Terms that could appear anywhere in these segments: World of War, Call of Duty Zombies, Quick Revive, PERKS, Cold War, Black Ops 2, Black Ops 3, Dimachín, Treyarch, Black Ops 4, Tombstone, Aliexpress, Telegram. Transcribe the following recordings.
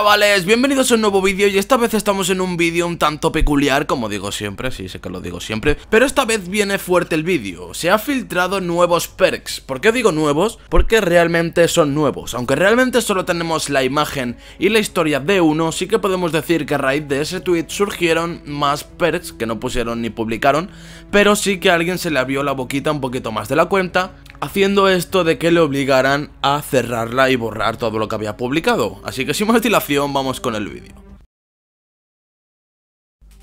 chavales, bienvenidos a un nuevo vídeo. Y esta vez estamos en un vídeo un tanto peculiar, como digo siempre, sí, sé que lo digo siempre, pero esta vez viene fuerte el vídeo. Se ha filtrado nuevos perks. ¿Por qué digo nuevos? Porque realmente son nuevos. Aunque realmente solo tenemos la imagen y la historia de uno, sí que podemos decir que a raíz de ese tweet surgieron más perks que no pusieron ni publicaron, pero sí que a alguien se le abrió la boquita un poquito más de la cuenta, haciendo esto de que le obligaran a cerrarla y borrar todo lo que había publicado. Así que sin más dilación, vamos con el vídeo.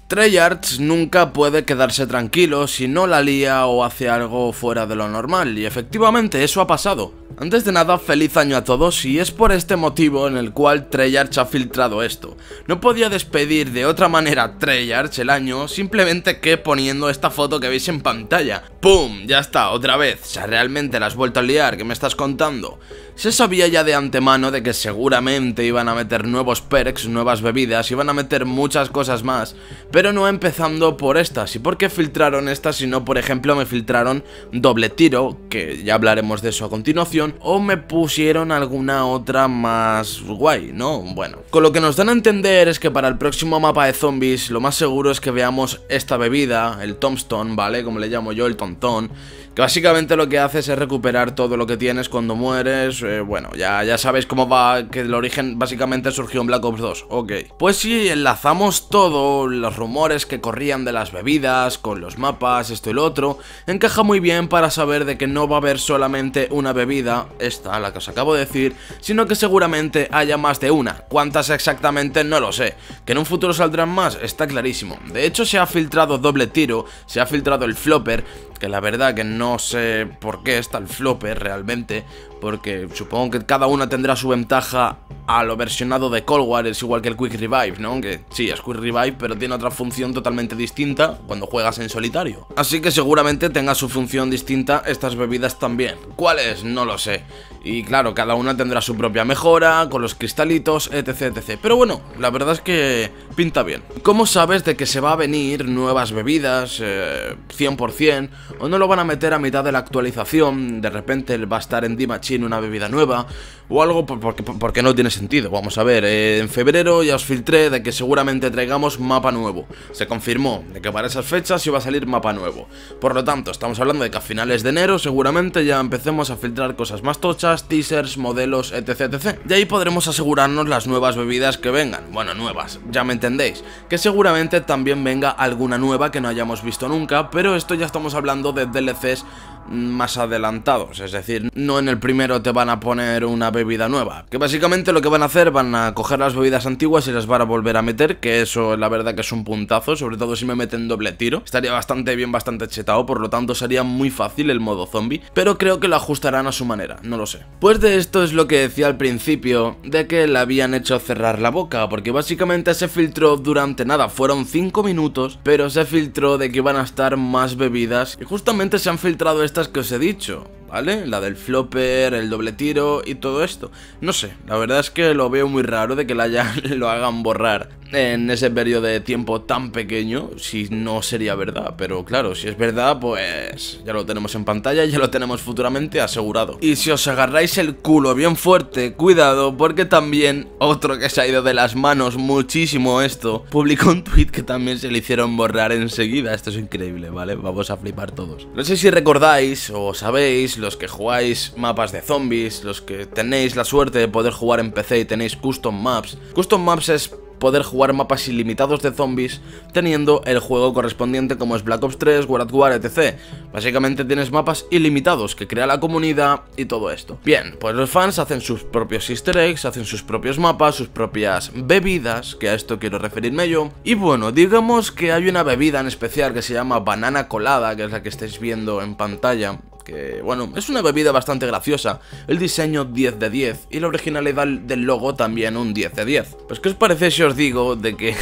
Treyarch nunca puede quedarse tranquilo si no la lía o hace algo fuera de lo normal, y efectivamente eso ha pasado. Antes de nada, feliz año a todos, y es por este motivo en el cual Treyarch ha filtrado esto. No podía despedir de otra manera a Treyarch el año simplemente que poniendo esta foto que veis en pantalla. ¡Pum! Ya está, otra vez. O sea, realmente la has vuelto a liar, ¿qué me estás contando? Se sabía ya de antemano de que seguramente iban a meter nuevos perks, nuevas bebidas, iban a meter muchas cosas más, pero no empezando por estas. ¿Y por qué filtraron estas si no, por ejemplo, me filtraron doble tiro, que ya hablaremos de eso a continuación, o me pusieron alguna otra más guay, ¿no? Bueno, con lo que nos dan a entender es que para el próximo mapa de zombies lo más seguro es que veamos esta bebida, el Tombstone, ¿vale? Como le llamo yo, el tontón, que básicamente lo que haces es recuperar todo lo que tienes cuando mueres. Bueno, ya sabéis cómo va, que el origen básicamente surgió en Black Ops 2, ok. Pues si enlazamos todo, los rumores que corrían de las bebidas con los mapas, esto y lo otro, encaja muy bien para saber de que no va a haber solamente una bebida, esta, la que os acabo de decir, sino que seguramente haya más de una. ¿Cuántas exactamente? No lo sé. ¿Que en un futuro saldrán más? Está clarísimo. De hecho, se ha filtrado doble tiro, se ha filtrado el flopper, que la verdad que no sé por qué está el flopper realmente, porque supongo que cada una tendrá su ventaja a lo versionado de Cold War. Es igual que el Quick Revive, ¿no? Que sí, es Quick Revive, pero tiene otra función totalmente distinta cuando juegas en solitario. Así que seguramente tenga su función distinta estas bebidas también. ¿Cuáles? No lo sé. Y claro, cada una tendrá su propia mejora, con los cristalitos, etc, etc. Pero bueno, la verdad es que pinta bien. ¿Cómo sabes de que se va a venir nuevas bebidas 100%? ¿O no lo van a meter a mitad de la actualización? De repente va a estar en Dimachín una bebida nueva o algo, porque no tiene sentido. Vamos a ver, en febrero ya os filtré de que seguramente traigamos mapa nuevo. Se confirmó de que para esas fechas iba a salir mapa nuevo. Por lo tanto, estamos hablando de que a finales de enero seguramente ya empecemos a filtrar cosas más tochas, teasers, modelos, etc, etc. Y ahí podremos asegurarnos las nuevas bebidas que vengan. Bueno, nuevas, ya me entendéis. Que seguramente también venga alguna nueva que no hayamos visto nunca, pero esto ya estamos hablando de DLCs más adelantados, es decir, no en el primero te van a poner una bebida nueva, que básicamente lo que van a hacer, van a coger las bebidas antiguas y las van a volver a meter, que eso la verdad que es un puntazo, sobre todo si me meten doble tiro, estaría bastante bien, bastante chetado, por lo tanto sería muy fácil el modo zombie, pero creo que lo ajustarán a su manera, no lo sé. Pues de esto es lo que decía al principio, de que le habían hecho cerrar la boca, porque básicamente se filtró durante nada, fueron 5 minutos, pero se filtró de que iban a estar más bebidas, y justamente se han filtrado estas que os he dicho, ¿vale? La del flopper, el doble tiro y todo esto. No sé, la verdad es que lo veo muy raro de que lo hagan borrar en ese periodo de tiempo tan pequeño, si no sería verdad. Pero claro, si es verdad, pues ya lo tenemos en pantalla, ya lo tenemos futuramente asegurado. Y si os agarráis el culo bien fuerte, cuidado, porque también otro que se ha ido de las manos muchísimo esto, publicó un tweet que también se le hicieron borrar enseguida. Esto es increíble, ¿vale? Vamos a flipar todos. No sé si recordáis o sabéis, los que jugáis mapas de zombies, los que tenéis la suerte de poder jugar en PC y tenéis custom maps. Custom maps es poder jugar mapas ilimitados de zombies teniendo el juego correspondiente, como es Black Ops 3, World of War, etc. Básicamente tienes mapas ilimitados que crea la comunidad y todo esto. Bien, pues los fans hacen sus propios easter eggs, hacen sus propios mapas, sus propias bebidas, que a esto quiero referirme yo. Y bueno, digamos que hay una bebida en especial que se llama banana colada, que es la que estáis viendo en pantalla, que bueno, es una bebida bastante graciosa, el diseño 10 de 10 y la originalidad del logo también un 10 de 10. Pues ¿qué os parece si os digo de que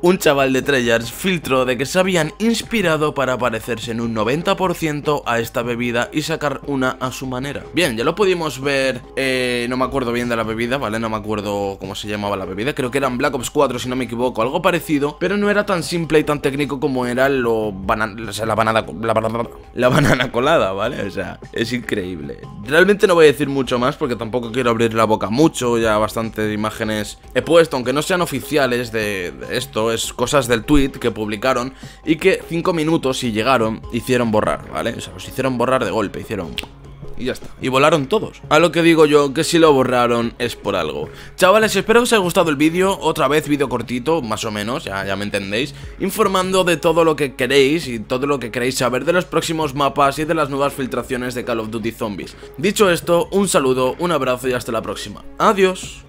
Un chaval de Treyarch filtró de que se habían inspirado para parecerse en un 90% a esta bebida y sacar una a su manera. Bien, ya lo pudimos ver, no me acuerdo bien de la bebida, ¿vale? No me acuerdo cómo se llamaba la bebida, creo que eran Black Ops 4 si no me equivoco, algo parecido, pero no era tan simple y tan técnico como era lo o sea, la banana colada, ¿vale? O sea, es increíble. Realmente no voy a decir mucho más porque tampoco quiero abrir la boca mucho, ya bastantes imágenes he puesto, aunque no sean oficiales de esto. Es cosas del tweet que publicaron y que 5 minutos si llegaron hicieron borrar, ¿vale? O sea, los hicieron borrar de golpe, hicieron... y ya está, y volaron todos. A lo que digo yo que si lo borraron es por algo. Chavales, espero que os haya gustado el vídeo. Otra vez vídeo cortito, más o menos, ya me entendéis, informando de todo lo que queréis y todo lo que queréis saber de los próximos mapas y de las nuevas filtraciones de Call of Duty Zombies. Dicho esto, un saludo, un abrazo y hasta la próxima. Adiós.